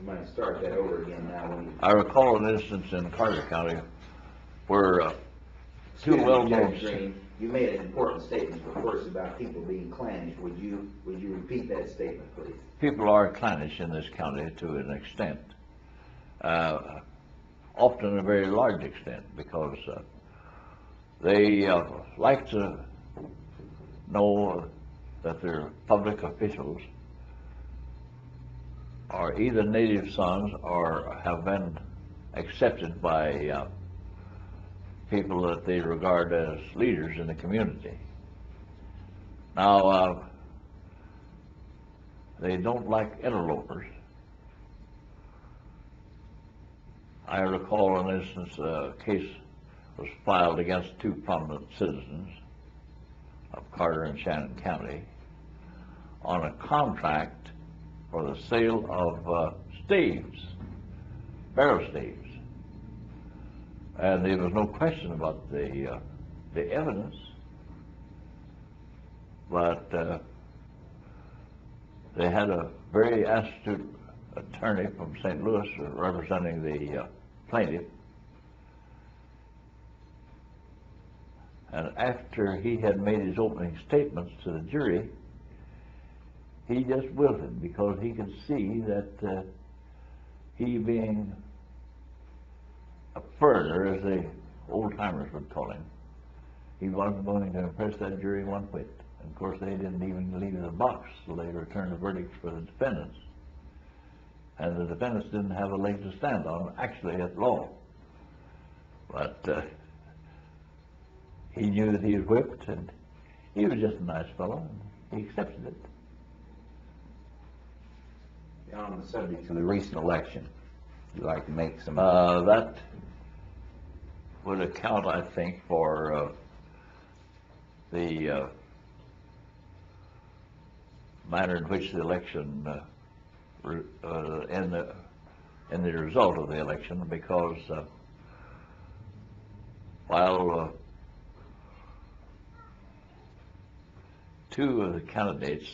I'm gonna start that over again now. I recall an instance in Carter County where two well-known... You made an important statement, of course, about people being clannish. Would you repeat that statement, please? People are clannish in this county to an extent, often a very large extent, because they like to know that their public officials are either native sons or have been accepted by people that they regard as leaders in the community. Now, they don't like interlopers. I recall, in instance, a case was filed against two prominent citizens of Carter and Shannon County on a contract for the sale of staves, barrel staves. And there was no question about the evidence, but they had a very astute attorney from St. Louis representing the plaintiff. And after he had made his opening statements to the jury, he just wilted, because he could see that he, being a further, as the old-timers would call him, he wasn't going to impress that jury one bit. And of course, they didn't even leave the box till they returned a verdict for the defendants. And the defendants didn't have a leg to stand on, actually, at law. But he knew that he was whipped, and he was just a nice fellow, and he accepted it. On the subject of the recent election, would you like to make some... that would account, I think, for the manner in which the election, in the result of the election, because while two of the candidates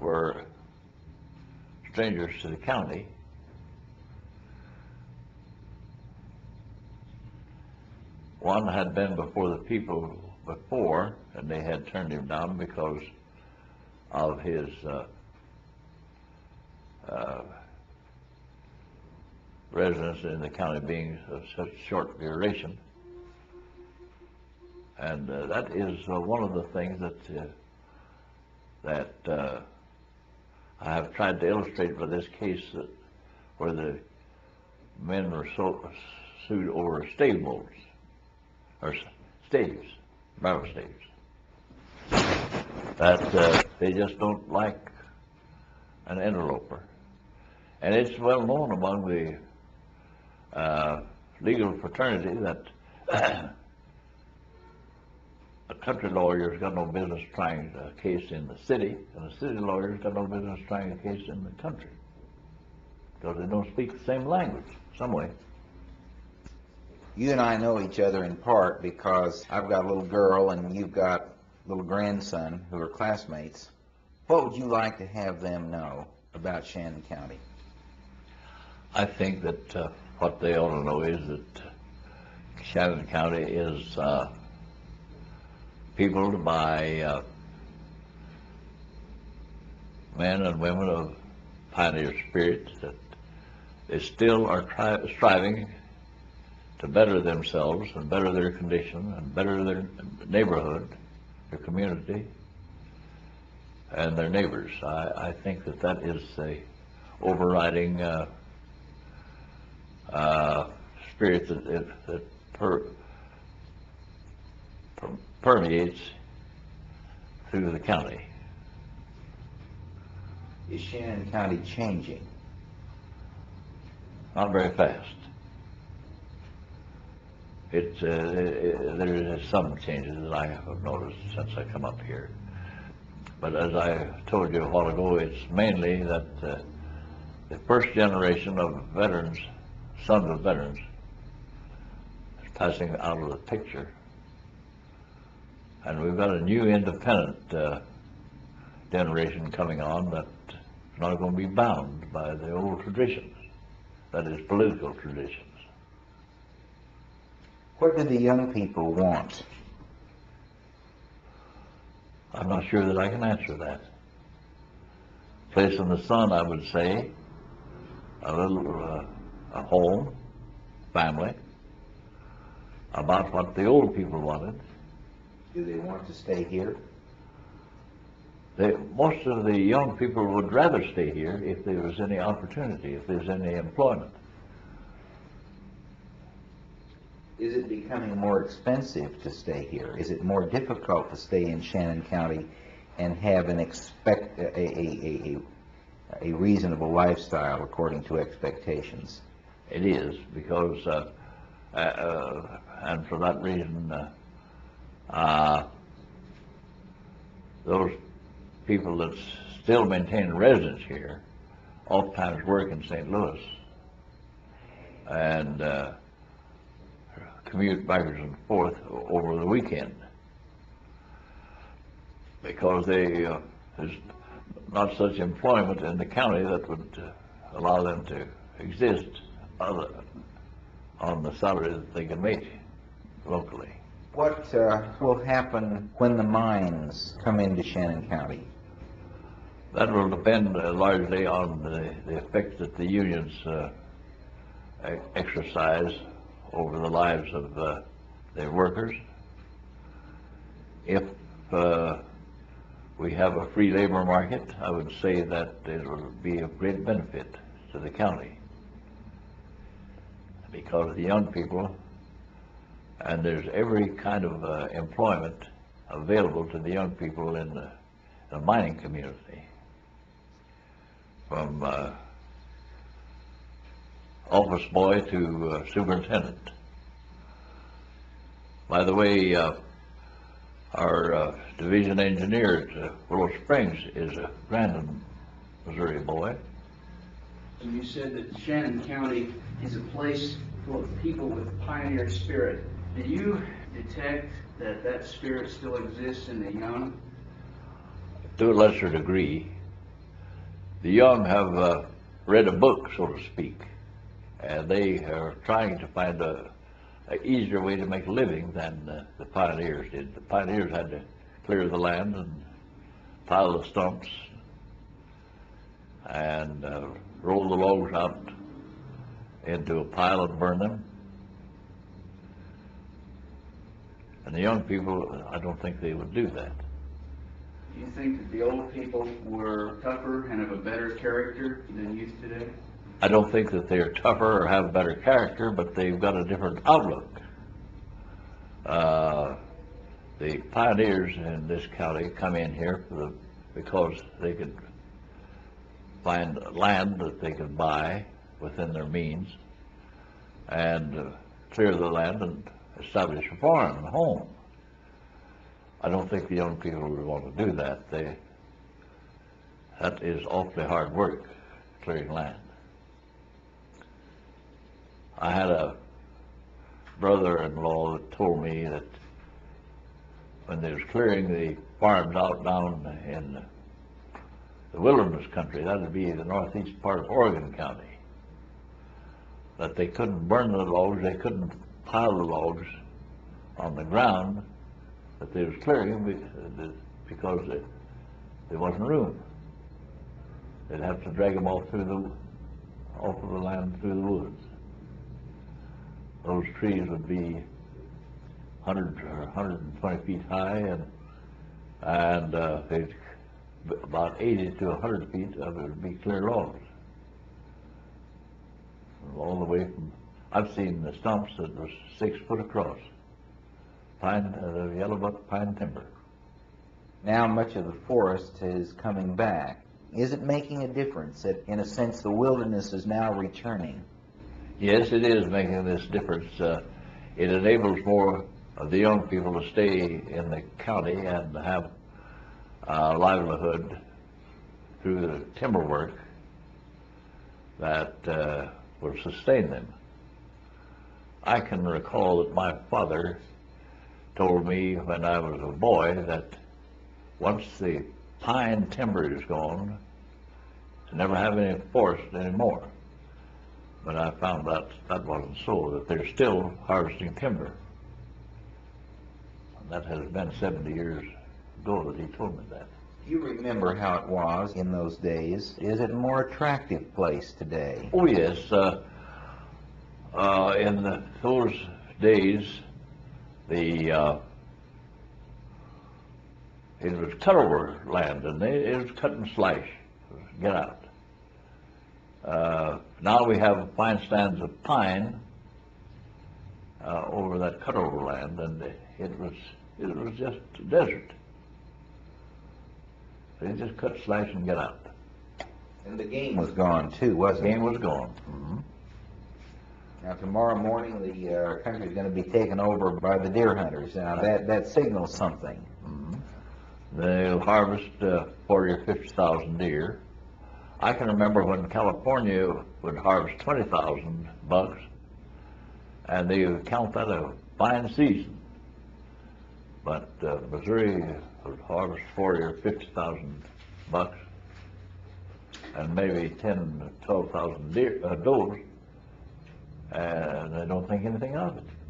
were strangers to the county, one had been before the people before, and they had turned him down because of his residence in the county being of such short duration. And that is one of the things that I have tried to illustrate with this case, that where the men were sued over stave bolts, or staves, barrel staves, that they just don't like an interloper. And it's well known among the legal fraternity that a country lawyer's got no business trying a case in the city, and a city lawyer's got no business trying a case in the country, because they don't speak the same language, some way. You and I know each other in part because I've got a little girl and you've got a little grandson who are classmates. What would you like to have them know about Shannon County? I think that what they ought to know is that Shannon County is peopled by men and women of pioneer spirit that they still are striving to better themselves and better their condition and better their neighborhood, their community, and their neighbors. I think that that is the overriding spirit that permeates through the county. Is Shannon County changing? Not very fast. There is some changes that I have noticed since I come up here. But as I told you a while ago, it's mainly that the first generation of veterans, sons of veterans, is passing out of the picture. And we've got a new independent generation coming on that not going to be bound by the old traditions, that is, political traditions. What do the young people want? I'm not sure that I can answer that. Place in the sun, I would say, a home, family, about what the old people wanted. Do they want to stay here? Most of the young people would rather stay here if there was any opportunity, if there's any employment. Is it becoming more expensive to stay here? Is it more difficult to stay in Shannon County and have an a reasonable lifestyle according to expectations? It is, because and for that reason those people that still maintain residence here oftentimes work in St. Louis and commute backwards and forth over the weekend, because they, there's not such employment in the county that would allow them to exist on the salary that they can make locally. What will happen when the mines come into Shannon County? That will depend largely on the effect that the unions exercise over the lives of their workers. If we have a free labor market, I would say that it will be of great benefit to the county, because the young people, and there's every kind of employment available to the young people in the mining community, from office boy to superintendent. By the way, our division engineer at Willow Springs is a Grandin, Missouri boy. And you said that Shannon County is a place full of people with pioneer spirit. Do you detect that that spirit still exists in the young? To a lesser degree. The young have read a book, so to speak, and they are trying to find a easier way to make a living than the pioneers did. The pioneers had to clear the land and pile the stumps and roll the logs out into a pile and burn them. And the young people, I don't think they would do that. Do you think that the old people were tougher and of a better character than youth today? I don't think that they're tougher or have better character, but they've got a different outlook. The pioneers in this county come in here for because they could find land that they could buy within their means and clear the land and establish a farm and a home. I don't think the young people would want to do that. That is awfully hard work, clearing land. I had a brother-in-law that told me that when they was clearing the farms out down in the wilderness country, that would be the northeast part of Oregon County, that they couldn't burn the logs, they couldn't pile the logs on the ground that they was clearing, because there wasn't room. They'd have to drag them off off of the land through the woods. Those trees would be 100 or 120 feet high, and about 80 to 100 feet of it would be clear logs. All the way from, I've seen the stumps that was 6 foot across, the yellowbuck pine timber. Now much of the forest is coming back. Is it making a difference that, in a sense, the wilderness is now returning? Yes, it is making this difference. It enables more of the young people to stay in the county and have a livelihood through the timber work that will sustain them. I can recall that my father told me when I was a boy that once the pine timber is gone, to never have any forest anymore. But I found that that wasn't so, that they're still harvesting timber. And that has been 70 years ago that he told me that. You remember how it was in those days. Is it a more attractive place today? Oh, yes. In those days, it was cut-over land, and it was cut and slice. Get out. Now we have fine stands of pine over that cut-over land, and it was just a desert. They just cut, slice, and get out. And the game was gone too, wasn't it? The game was gone. Mm-hmm. Now tomorrow morning the country is going to be taken over by the deer hunters. Now that signals something. Mm-hmm. They'll harvest 40,000 or 50,000 deer. I can remember when California would harvest 20,000 bucks, and they would count that a fine season. But Missouri would harvest 40,000 or 50,000 bucks, and maybe 10,000 to 12,000 does, and they don't think anything of it.